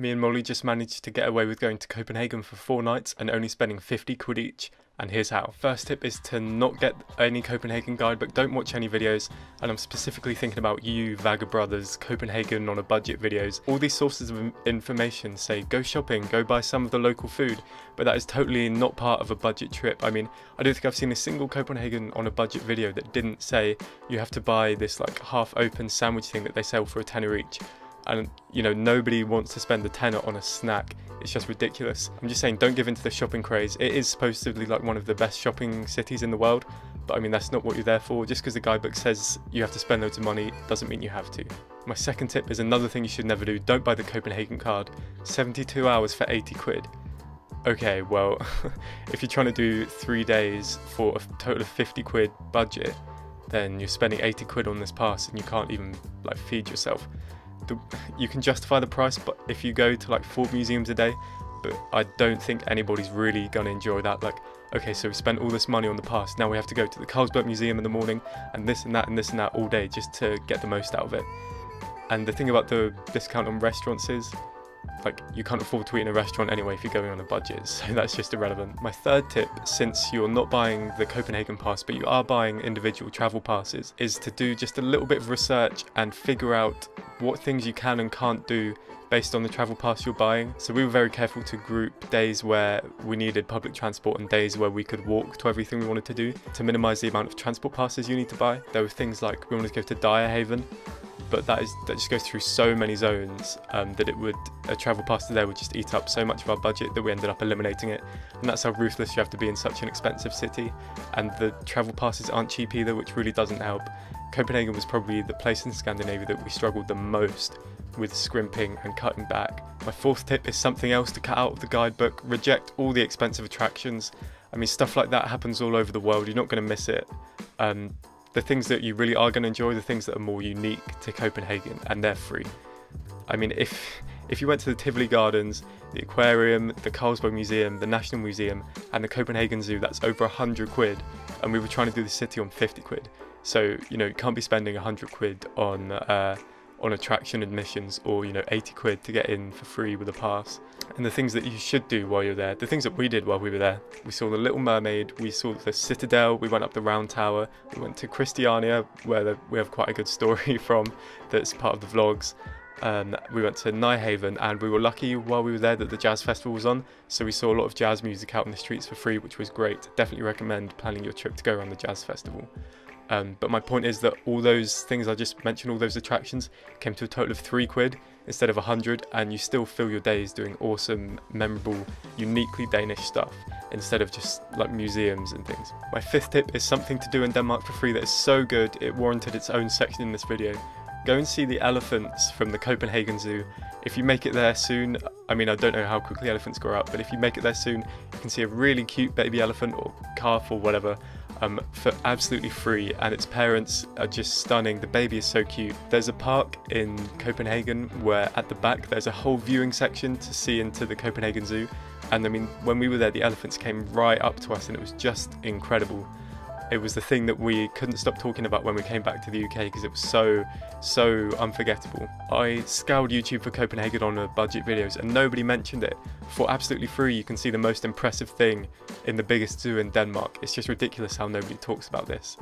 me and Molly just managed to get away with going to Copenhagen for 4 nights and only spending 50 quid each. And here's how. First tip is to not get any Copenhagen guidebook, don't watch any videos, and I'm specifically thinking about you, Vagabrothers, Copenhagen on a budget videos. All these sources of information say go shopping, go buy some of the local food, but that is totally not part of a budget trip. I mean, I don't think I've seen a single Copenhagen on a budget video that didn't say you have to buy this like half open sandwich thing that they sell for a tenner each. And you know, nobody wants to spend a tenner on a snack. It's just ridiculous. I'm just saying, don't give in to the shopping craze. It is supposedly like one of the best shopping cities in the world, but I mean, that's not what you're there for. Just because the guidebook says you have to spend loads of money doesn't mean you have to. My second tip is another thing you should never do. Don't buy the Copenhagen card. 72 hours for 80 quid. Okay, well, if you're trying to do 3 days for a total of 50 quid budget, then you're spending 80 quid on this pass and you can't even like feed yourself. You can justify the price, but if you go to like 4 museums a day, but I don't think anybody's really gonna enjoy that. Like, okay, so we spent all this money on the pass, now we have to go to the Carlsberg Museum in the morning and this and that and this and that all day just to get the most out of it. And the thing about the discount on restaurants is, like, you can't afford to eat in a restaurant anyway if you're going on a budget, so that's just irrelevant. My third tip, since you're not buying the Copenhagen pass but you are buying individual travel passes, is to do just a little bit of research and figure out what things you can and can't do based on the travel pass you're buying. So we were very careful to group days where we needed public transport and days where we could walk to everything we wanted to do to minimise the amount of transport passes you need to buy. There were things like we wanted to go to Dyrehaven, but that just goes through so many zones that a travel pass to there would just eat up so much of our budget that we ended up eliminating it. And that's how ruthless you have to be in such an expensive city. And the travel passes aren't cheap either, which really doesn't help. Copenhagen was probably the place in Scandinavia that we struggled the most with scrimping and cutting back. My fourth tip is something else to cut out of the guidebook. Reject all the expensive attractions. I mean, stuff like that happens all over the world. You're not going to miss it. The things that you really are going to enjoy, the things that are more unique to Copenhagen, and they're free. I mean, if you went to the Tivoli Gardens, the aquarium, the Carlsberg Museum, the National Museum, and the Copenhagen Zoo, that's over 100 quid, and we were trying to do the city on 50 quid. So, you know, you can't be spending 100 quid on attraction admissions, or, you know, 80 quid to get in for free with a pass. And the things that you should do while you're there, the things that we did while we were there, we saw the Little Mermaid, we saw the Citadel, we went up the Round Tower, we went to Christiania, where we have quite a good story from that's part of the vlogs. We went to Nyhavn, and we were lucky while we were there that the Jazz Festival was on, so we saw a lot of jazz music out in the streets for free, which was great. Definitely recommend planning your trip to go around the Jazz Festival. But my point is that all those things I just mentioned, all those attractions, came to a total of 3 quid instead of 100, and you still fill your days doing awesome, memorable, uniquely Danish stuff instead of just like museums and things. My fifth tip is something to do in Denmark for free that is so good it warranted its own section in this video. Go and see the elephants from the Copenhagen Zoo. If you make it there soon, I mean, I don't know how quickly elephants grow up, but if you make it there soon, you can see a really cute baby elephant or calf or whatever for absolutely free, and its parents are just stunning. The baby is so cute. There's a park in Copenhagen where at the back there's a whole viewing section to see into the Copenhagen Zoo, and I mean, when we were there, the elephants came right up to us and it was just incredible. It was the thing that we couldn't stop talking about when we came back to the UK because it was so unforgettable. I scoured YouTube for Copenhagen on a budget videos and nobody mentioned it. For absolutely free, you can see the most impressive thing in the biggest zoo in Denmark. It's just ridiculous how nobody talks about this.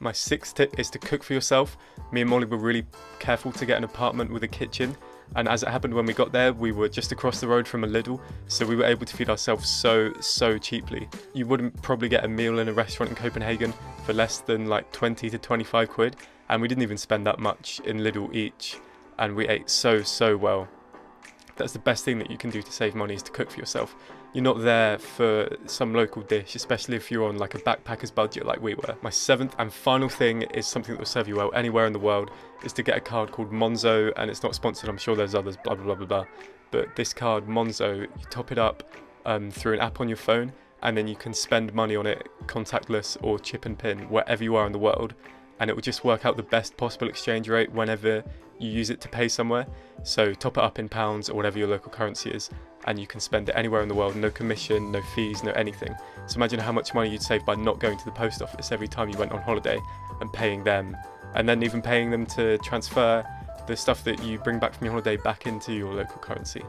My sixth tip is to cook for yourself. Me and Molly were really careful to get an apartment with a kitchen. And as it happened, when we got there, we were just across the road from a Lidl, so we were able to feed ourselves so cheaply. You wouldn't probably get a meal in a restaurant in Copenhagen for less than like 20 to 25 quid, and we didn't even spend that much in Lidl each, and we ate so well. That's the best thing that you can do to save money, is to cook for yourself. You're not there for some local dish, especially if you're on like a backpacker's budget like we were. My seventh and final thing is something that will serve you well anywhere in the world, is to get a card called Monzo, and it's not sponsored, I'm sure there's others, blah blah blah blah blah. But this card, Monzo, you top it up through an app on your phone, and then you can spend money on it contactless or chip and pin wherever you are in the world, and it will just work out the best possible exchange rate whenever you use it to pay somewhere. So top it up in pounds or whatever your local currency is, and you can spend it anywhere in the world. No commission, no fees, no anything. So imagine how much money you'd save by not going to the post office every time you went on holiday and paying them, and then even paying them to transfer the stuff that you bring back from your holiday back into your local currency.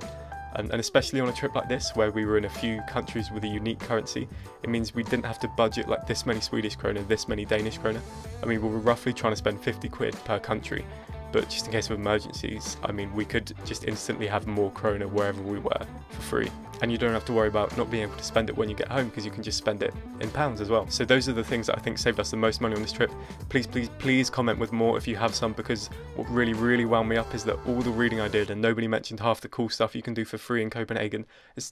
And especially on a trip like this, where we were in a few countries with a unique currency, it means we didn't have to budget like this many Swedish krona, this many Danish krona. I mean, we were roughly trying to spend 50 quid per country, but just in case of emergencies, I mean, we could just instantly have more krona wherever we were for free. And you don't have to worry about not being able to spend it when you get home, because you can just spend it in pounds as well. So those are the things that I think saved us the most money on this trip. Please, please, please comment with more if you have some, because what really, really wound me up is that all the reading I did, and nobody mentioned half the cool stuff you can do for free in Copenhagen.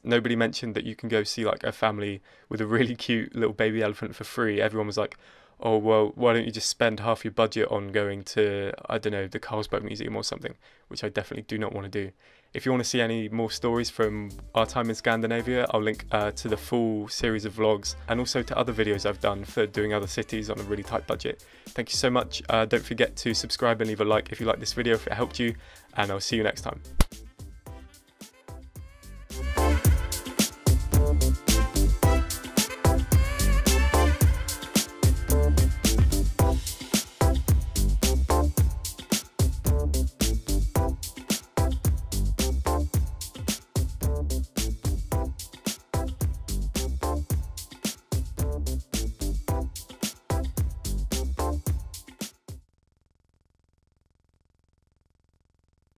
Nobody mentioned that you can go see like a family with a really cute little baby elephant for free. Everyone was like, oh, well, why don't you just spend half your budget on going to, I don't know, the Carlsberg Museum or something, which I definitely do not want to do. If you want to see any more stories from our time in Scandinavia, I'll link to the full series of vlogs and also to other videos I've done for doing other cities on a really tight budget. Thank you so much. Don't forget to subscribe and leave a like if you liked this video, if it helped you, and I'll see you next time.